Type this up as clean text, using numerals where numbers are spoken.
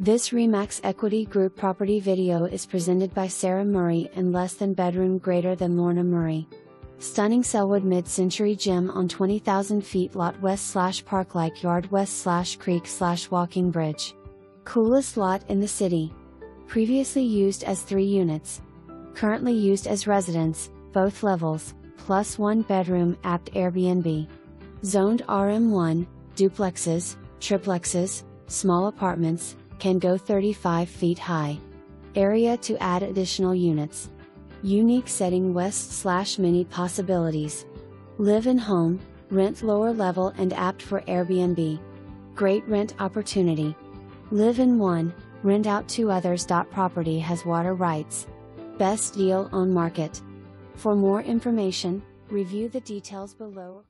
This RE/MAX Equity Group property video is presented by Sarah Murray in less than bedroom greater than Lorna Murray. Stunning Selwood mid-century gem on 20,000 feet lot west/park-like yard west/creek/walking bridge. Coolest lot in the city. Previously used as 3 units. Currently used as residence, both levels, plus 1 bedroom apt Airbnb. Zoned RM1, duplexes, triplexes, small apartments, can go 35 feet high. Area to add additional units. Unique setting west/mini possibilities. Live in home, rent lower level and apt for Airbnb. Great rent opportunity. Live in one, rent out 2 others. Property has water rights. Best deal on market. For more information, review the details below.